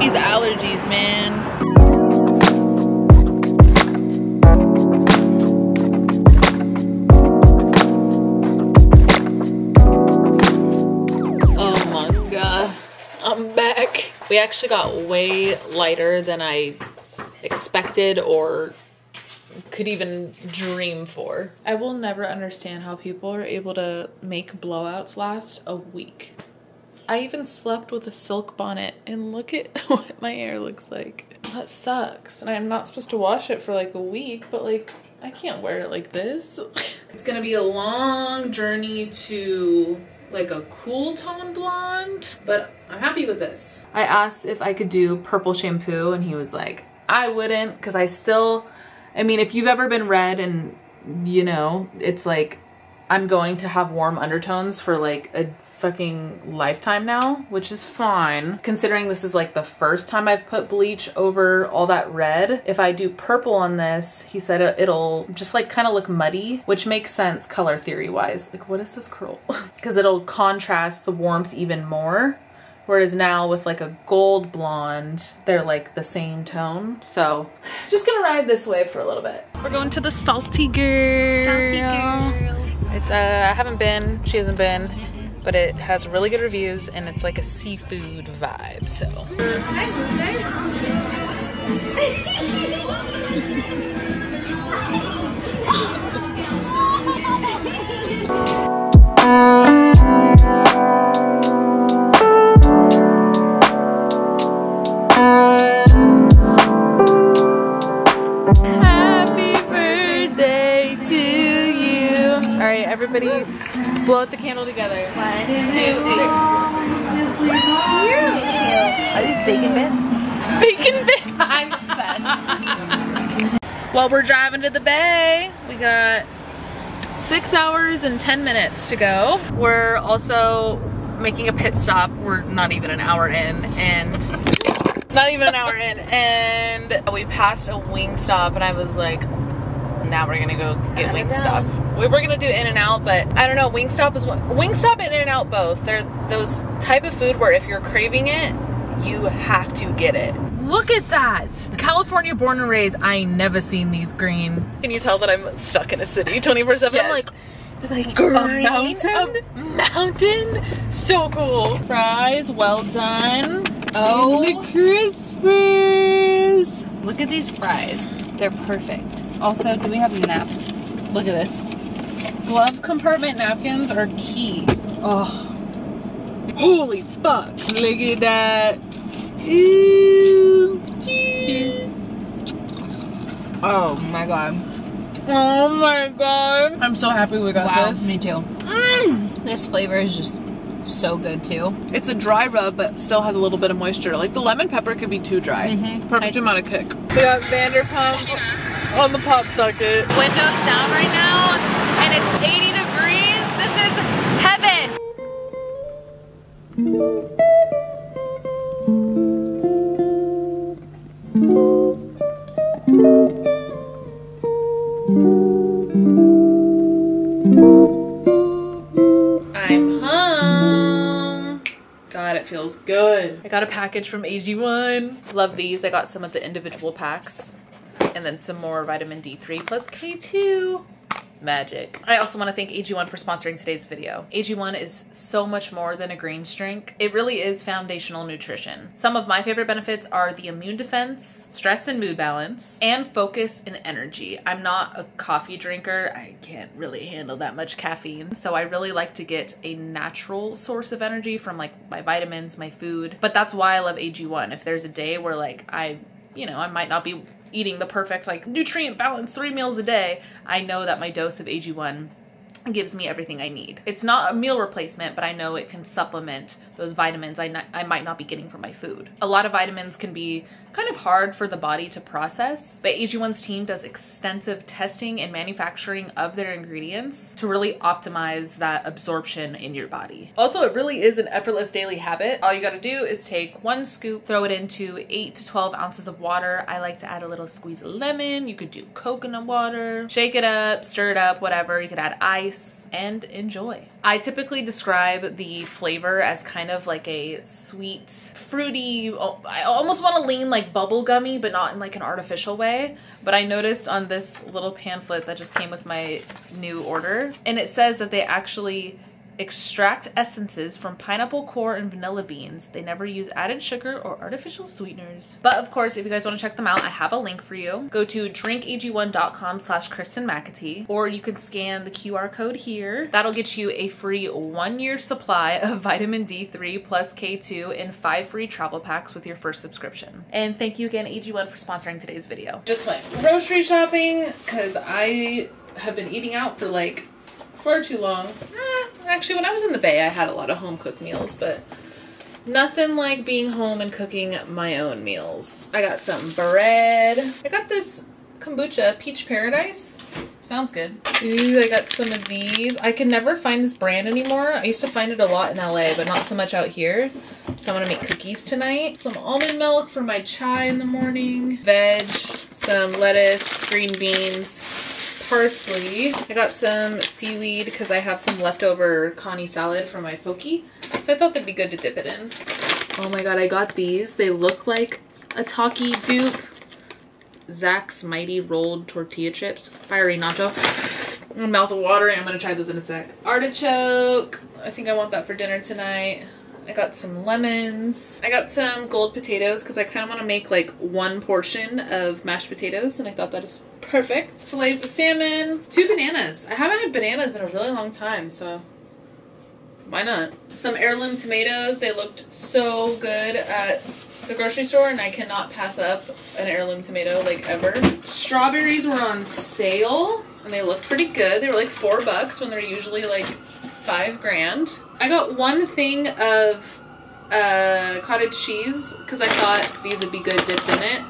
These allergies, man. Oh my god, I'm back. We actually got way lighter than I expected or could even dream for. I will never understand how people are able to make blowouts last a week. I even slept with a silk bonnet and look at what my hair looks like. That sucks. And I'm not supposed to wash it for like a week, but like I can't wear it like this. It's gonna be a long journey to like a cool tone blonde, but I'm happy with this. I asked if I could do purple shampoo and he was like, I wouldn't, because I mean, if you've ever been red and you know, it's like I'm going to have warm undertones for like a fucking lifetime now, which is fine. Considering this is like the first time I've put bleach over all that red, if I do purple on this, he said it'll just like kind of look muddy, which makes sense color theory wise. Like, what is this curl? Because it'll contrast the warmth even more. Whereas now with like a gold blonde, they're like the same tone. So just gonna ride this wave for a little bit. We're going to the Salty Girl. Salty Girls. It's, I haven't been, she hasn't been. But it has really good reviews and it's like a seafood vibe, so. Can I move this? Happy birthday to you. All right, everybody. Blow out the candle together. 1, 2, 3. Are these bacon bits? Bacon bits! I'm obsessed. Well, we're driving to the bay. We got 6 hours and 10 minutes to go. We're also making a pit stop. We're not even an hour in and and we passed a Wingstop and I was like, now we're gonna go get Wingstop. We were gonna do In-N-Out, but I don't know, Wingstop is one. Wingstop and In-N-Out both. They're those type of food where if you're craving it, you have to get it. Look at that! California born and raised, I ain't never seen these green. Can you tell that I'm stuck in a city 24/7? Yes. I'm like green, a mountain? So cool. Fries, well done. Oh, and the crispers. Look at these fries. They're perfect. Also, do we have a nap? Look at this. Glove compartment napkins are key. Oh, holy fuck. Look at that. Ew. Cheers. Cheers. Oh my god. Oh my god. I'm so happy we got this. Me too. Mm. This flavor is just so good too. It's a dry rub, but still has a little bit of moisture. Like the lemon pepper could be too dry. Mm-hmm. Perfect amount of kick. We got Vanderpump. On the pop socket. Windows down right now, and it's 80 degrees. This is heaven. I'm home. God, it feels good. I got a package from AG1. Love these. I got some of the individual packs. And then some more vitamin D3 plus K2. Magic. I also want to thank AG1 for sponsoring today's video. AG1 is so much more than a greens drink. It really is foundational nutrition. Some of my favorite benefits are the immune defense, stress and mood balance, and focus and energy. I'm not a coffee drinker. I can't really handle that much caffeine. So I really like to get a natural source of energy from like my vitamins, my food. But that's why I love AG1. If there's a day where like I might not be eating the perfect like nutrient balance 3 meals a day, I know that my dose of AG1 gives me everything I need. It's not a meal replacement, but I know it can supplement those vitamins I might not be getting from my food. A lot of vitamins can be kind of hard for the body to process, but AG1's team does extensive testing and manufacturing of their ingredients to really optimize that absorption in your body. Also, it really is an effortless daily habit. All you gotta do is take 1 scoop, throw it into 8 to 12 ounces of water. I like to add a little squeeze of lemon. You could do coconut water, shake it up, stir it up, whatever. You could add ice. spice, and enjoy. I typically describe the flavor as kind of like a sweet, fruity, I almost want to lean like bubblegummy, but not in like an artificial way. But I noticed on this little pamphlet that just came with my new order, and it says that they actually extract essences from pineapple core and vanilla beans. They never use added sugar or artificial sweeteners. But of course, if you guys want to check them out, I have a link for you. Go to drinkag1.com/KristenMcAtee, or you can scan the QR code here. That'll get you a free 1-year supply of vitamin D3 plus K2 and 5 free travel packs with your first subscription. And thank you again, AG1, for sponsoring today's video. Just went grocery shopping because I have been eating out for like far too long. Actually, when I was in the Bay, I had a lot of home-cooked meals, but nothing like being home and cooking my own meals. I got some bread. I got this kombucha, Peach Paradise. Sounds good. Ooh, I got some of these. I can never find this brand anymore. I used to find it a lot in LA, but not so much out here. So I'm gonna make cookies tonight. Some almond milk for my chai in the morning. Veg, some lettuce, green beans, parsley. I got some seaweed because I have some leftover Connie salad from my poke, so I thought that'd be good to dip it in. Oh my god, I got these. They look like a Taki dupe. Zach's Mighty Rolled Tortilla Chips. Fiery nacho. My mouth's watering. I'm gonna try those in a sec. Artichoke. I think I want that for dinner tonight. I got some lemons. I got some gold potatoes because I kind of want to make like one portion of mashed potatoes, and I thought that is perfect. Fillets of salmon. 2 bananas. I haven't had bananas in a really long time, so why not? Some heirloom tomatoes. They looked so good at the grocery store, and I cannot pass up an heirloom tomato like ever. Strawberries were on sale, and they looked pretty good. They were like $4 when they're usually like $5 grand. I got one thing of cottage cheese because I thought these would be good dipped in it.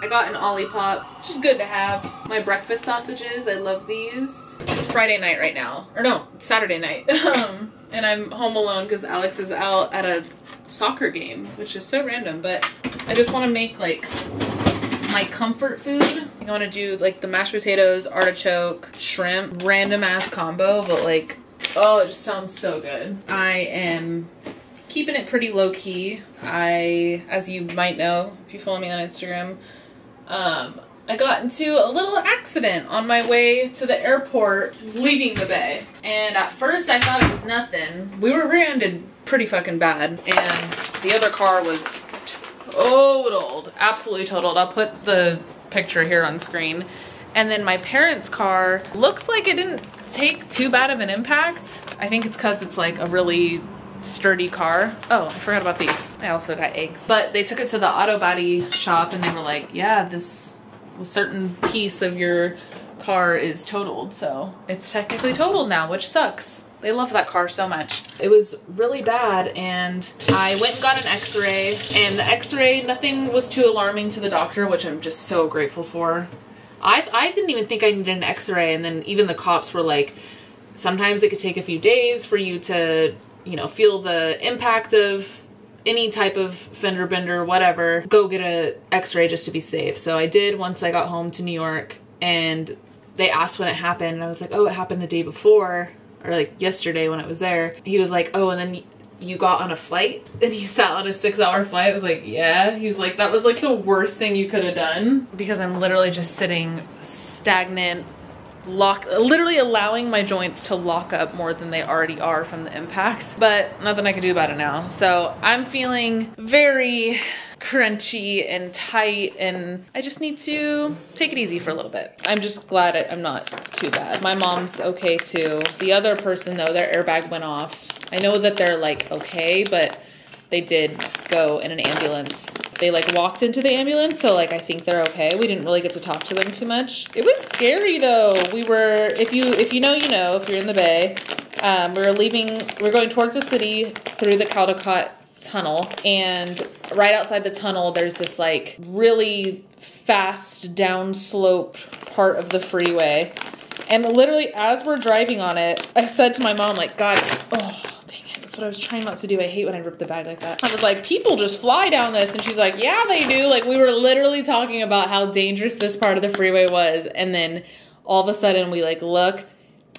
I got an Olipop, which is good to have. My breakfast sausages, I love these. It's Friday night right now. Or no, it's Saturday night. And I'm home alone because Alex is out at a soccer game, which is so random, but I just want to make like my comfort food. I want to do like the mashed potatoes, artichoke, shrimp, random ass combo, but like, oh, it just sounds so good. I am keeping it pretty low-key. As you might know, if you follow me on Instagram, I got into a little accident on my way to the airport leaving the Bay. And at first I thought it was nothing. We were rear-ended pretty fucking bad. And the other car was totaled, absolutely totaled. I'll put the picture here on screen. And then my parents' car looks like it didn't take too bad of an impact. I think it's because it's like a really sturdy car. Oh, I forgot about these. I also got eggs. But they took it to the auto body shop and they were like, yeah, this certain piece of your car is totaled. So it's technically totaled now, which sucks. They love that car so much. It was really bad, and I went and got an x-ray, and the x-ray, nothing was too alarming to the doctor, which I'm just so grateful for. I didn't even think I needed an x-ray, and then even the cops were like, sometimes it could take a few days for you to, you know, feel the impact of any type of fender bender, whatever. Go get an x-ray just to be safe. So I did once I got home to New York, and they asked when it happened, and I was like, oh, it happened the day before, or like yesterday when I was there. He was like, oh, and then you got on a flight? And he sat on a 6-hour flight. I was like, yeah. He was like, that was like the worst thing you could have done. Because I'm literally just sitting stagnant, literally allowing my joints to lock up more than they already are from the impact. But nothing I can do about it now. So I'm feeling very crunchy and tight, and I just need to take it easy for a little bit. I'm just glad I'm not too bad. My mom's okay too. The other person though, their airbag went off. I know that they're like okay, but they did go in an ambulance. They like walked into the ambulance, so like I think they're okay. We didn't really get to talk to them too much. It was scary though. We were, if you know, you know, if you're in the Bay, we were leaving, we're going towards the city through the Caldecott tunnel, and right outside the tunnel, there's this like really fast downslope part of the freeway. And literally as we're driving on it, I said to my mom like, God, oh, that's what I was trying not to do. I hate when I rip the bag like that. I was like, people just fly down this. And she's like, yeah, they do. Like, we were literally talking about how dangerous this part of the freeway was. And then all of a sudden we like look,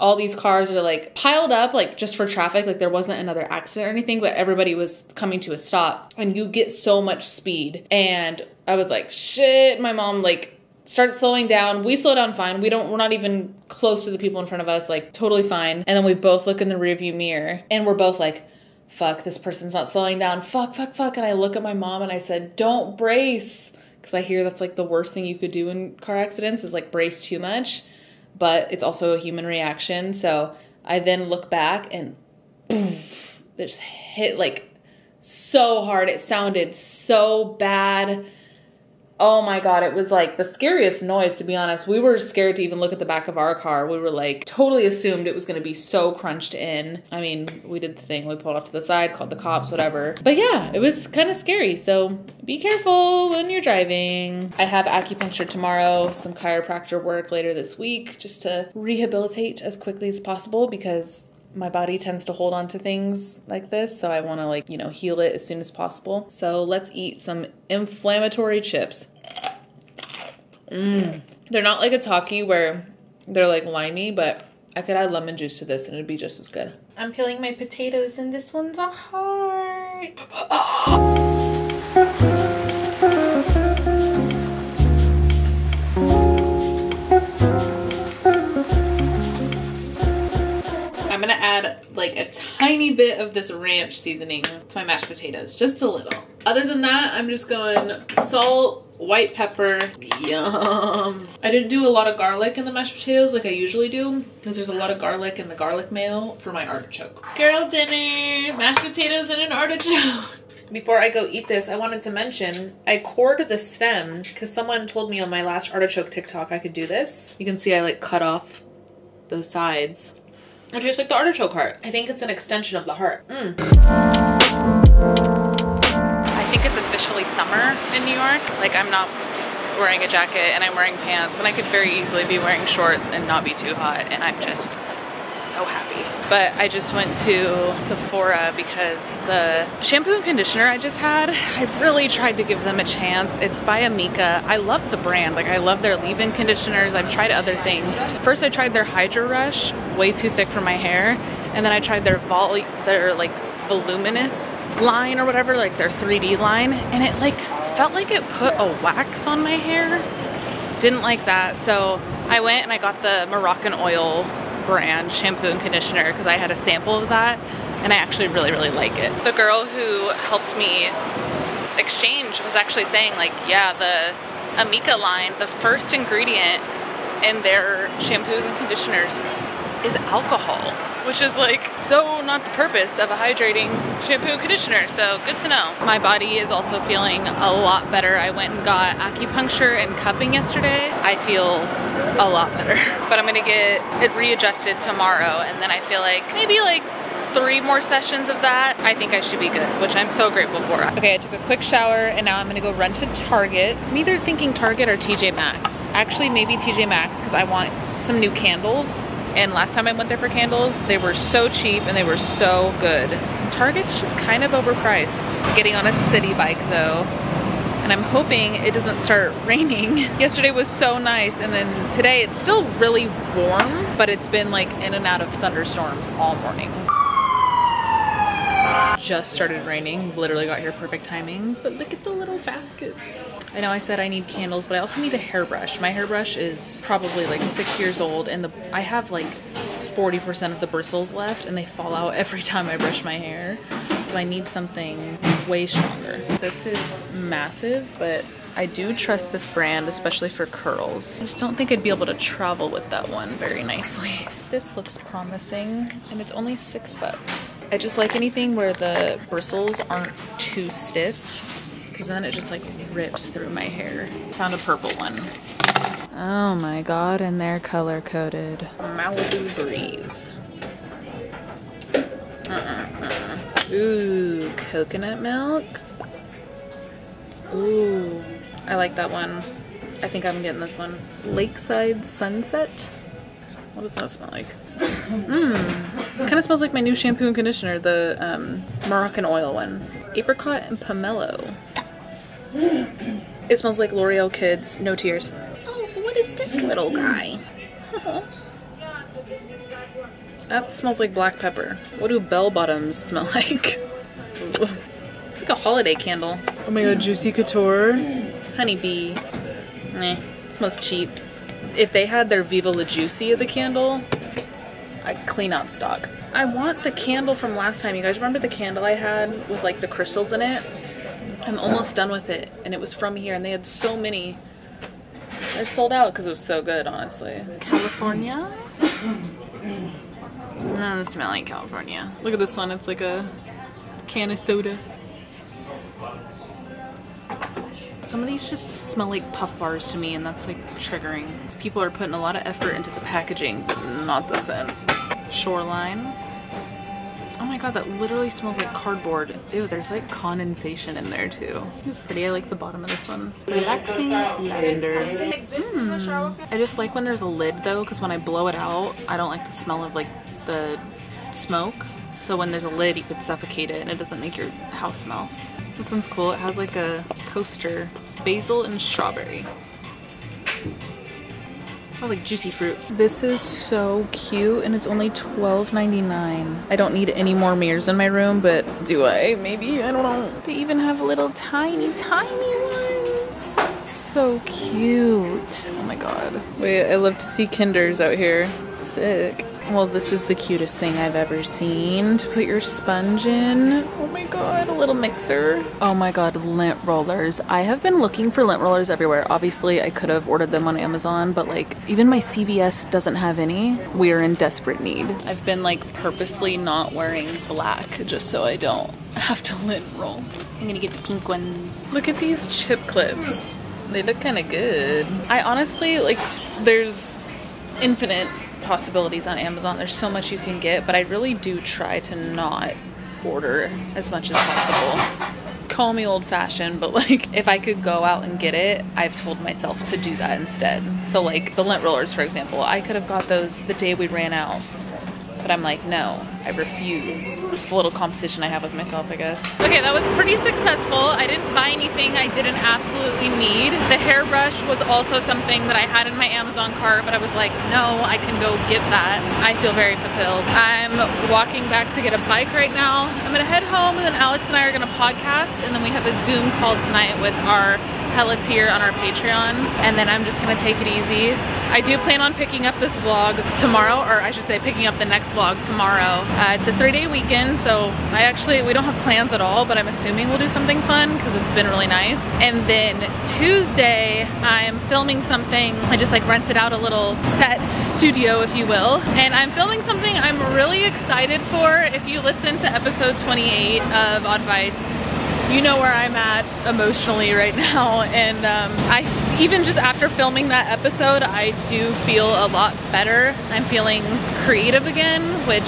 all these cars are like piled up, like just for traffic. Like there wasn't another accident or anything, but everybody was coming to a stop and you get so much speed. And I was like, shit, my mom like starts slowing down. We slow down fine. We're not even close to the people in front of us, like totally fine. And then we both look in the rearview mirror and we're both like, fuck, this person's not slowing down. Fuck, fuck, fuck. And I look at my mom and I said, don't brace. Because I hear that's like the worst thing you could do in car accidents is like brace too much. But it's also a human reaction. So I then look back and boom, it just hit like so hard. It sounded so bad. Oh my God, it was like the scariest noise, to be honest. We were scared to even look at the back of our car. We were like totally assumed it was gonna be so crunched in. I mean, we did the thing. We pulled off to the side, called the cops, whatever. But yeah, it was kind of scary. So be careful when you're driving. I have acupuncture tomorrow, some chiropractor work later this week, just to rehabilitate as quickly as possible because my body tends to hold on to things like this, so I want to like, you know, heal it as soon as possible. So let's eat some inflammatory chips. They're not like a Takis where they're like limey, but I could add lemon juice to this and it'd be just as good. I'm peeling my potatoes and this one's a heart. I'm gonna add like a tiny bit of this ranch seasoning to my mashed potatoes, just a little. Other than that, I'm just going salt, white pepper, yum. I didn't do a lot of garlic in the mashed potatoes like I usually do because there's a lot of garlic in the garlic mayo for my artichoke. Girl dinner, mashed potatoes and an artichoke. Before I go eat this, I wanted to mention I cored the stem because someone told me on my last artichoke TikTok I could do this. You can see I like cut off those sides. It tastes like the artichoke heart. I think it's an extension of the heart. I think it's officially summer in New York. Like I'm not wearing a jacket and I'm wearing pants and I could very easily be wearing shorts and not be too hot, and I'm just so happy. But I just went to Sephora because the shampoo and conditioner I just had, I really tried to give them a chance. It's by Amika. I love the brand. Like I love their leave-in conditioners. I've tried other things. First I tried their Hydro Rush, way too thick for my hair. And then I tried their like voluminous line or whatever, like their 3D line. And it like felt like it put a wax on my hair. Didn't like that. So I went and I got the Moroccan oil brand shampoo and conditioner because I had a sample of that and I actually really like it. The girl who helped me exchange was actually saying like, yeah, the Amika line, the first ingredient in their shampoos and conditioners is alcohol, which is like so not the purpose of a hydrating shampoo and conditioner, so good to know. My body is also feeling a lot better. I went and got acupuncture and cupping yesterday. I feel a lot better, but I'm gonna get it readjusted tomorrow and then I feel like maybe like 3 more sessions of that, I think I should be good, which I'm so grateful for. Okay, I took a quick shower and now I'm gonna go run to Target. I'm either thinking Target or TJ Maxx. Actually, maybe TJ Maxx because I want some new candles. And last time I went there for candles, they were so cheap and they were so good. Target's just kind of overpriced. I'm getting on a city bike though, and I'm hoping it doesn't start raining. Yesterday was so nice, and then today it's still really warm, but it's been like in and out of thunderstorms all morning. Just started raining, literally got here perfect timing, but look at the little baskets. I know I said I need candles, but I also need a hairbrush. My hairbrush is probably like 6 years old and I have like 40% of the bristles left and they fall out every time I brush my hair. So I need something way stronger. This is massive, but I do trust this brand, especially for curls. I just don't think I'd be able to travel with that one very nicely. This looks promising and it's only $6. I just like anything where the bristles aren't too stiff, because then it just like rips through my hair. Found a purple one. Oh my God, and they're color coded. Malibu Breeze. Ooh, coconut milk. Ooh, I like that one. I think I'm getting this one. Lakeside Sunset. What does that smell like? It kind of smells like my new shampoo and conditioner, the Moroccan oil one. Apricot and pomelo. It smells like L'Oreal Kids, no tears. Oh, what is this little guy? That smells like black pepper. What do bell bottoms smell like? It's like a holiday candle. Oh my god, Juicy Couture. Honeybee. Meh. Smells cheap. If they had their Viva La Juicy as a candle, I'd clean out stock. I want the candle from last time. You guys remember the candle I had with like the crystals in it? I'm almost done with it, and it was from here, and they had so many. They're sold out because it was so good, honestly. California? No, it doesn't smell like California. Look at this one. It's like a can of soda. Some of these just smell like puff bars to me, and that's like triggering. People are putting a lot of effort into the packaging, but not the scent. Shoreline. Oh my god, that literally smells like cardboard. Ew, there's like condensation in there too. This is pretty. I like the bottom of this one. Relaxing lavender. I just like when there's a lid though, because when I blow it out, I don't like the smell of like the smoke. So when there's a lid, you could suffocate it and it doesn't make your house smell. This one's cool. It has like a coaster. Basil and strawberry. Oh, like juicy fruit. This is so cute, and it's only $12.99. I don't need any more mirrors in my room, but do I? Maybe? I don't know. They even have little tiny, tiny ones. So cute. Oh my god. Wait, I love to see kinders out here. Sick. Well, this is the cutest thing I've ever seen. To put your sponge in. Oh my god, a little mixer. Oh my god, lint rollers. I have been looking for lint rollers everywhere. Obviously, I could have ordered them on Amazon, but like, even my CVS doesn't have any. We are in desperate need. I've been like purposely not wearing black just so I don't have to lint roll. I'm gonna get the pink ones. Look at these chip clips. They look kind of good. I honestly, like, there's infinite possibilities on Amazon. There's so much you can get, but I really do try to not order as much as possible. Call me old-fashioned, but like if I could go out and get it, I've told myself to do that instead. So like the lint rollers, for example, I could have got those the day we ran out, but I'm like, no, I refuse. Just a little competition I have with myself, I guess. Okay, that was pretty successful. I didn't buy anything I didn't absolutely need. The hairbrush was also something that I had in my Amazon cart, but I was like, no, I can go get that. I feel very fulfilled. I'm walking back to get a bike right now. I'm gonna head home, and then Alex and I are gonna podcast, and then we have a Zoom call tonight with our Pelletier on our Patreon, and then I'm just gonna take it easy. I do plan on picking up this vlog tomorrow, or I should say picking up the next vlog tomorrow. It's a 3-day weekend, so we don't have plans at all, but I'm assuming we'll do something fun because it's been really nice. And then Tuesday, I'm filming something. I just like rented out a little set studio, if you will. And I'm filming something I'm really excited for. If you listen to episode 28 of Oddvice, you know where I'm at emotionally right now, and even just after filming that episode, I do feel a lot better. I'm feeling creative again, which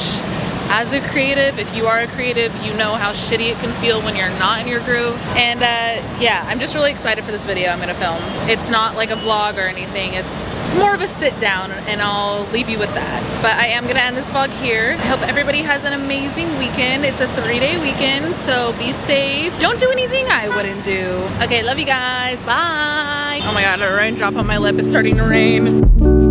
as a creative, if you are a creative, you know how shitty it can feel when you're not in your groove. And yeah, I'm just really excited for this video I'm gonna film. It's not like a vlog or anything. It's more of a sit down, and I'll leave you with that. But I am gonna end this vlog here. I hope everybody has an amazing weekend. It's a 3-day weekend, so be safe. Don't do anything I wouldn't do. Okay, love you guys, bye. Oh my God, a raindrop on my lip, it's starting to rain.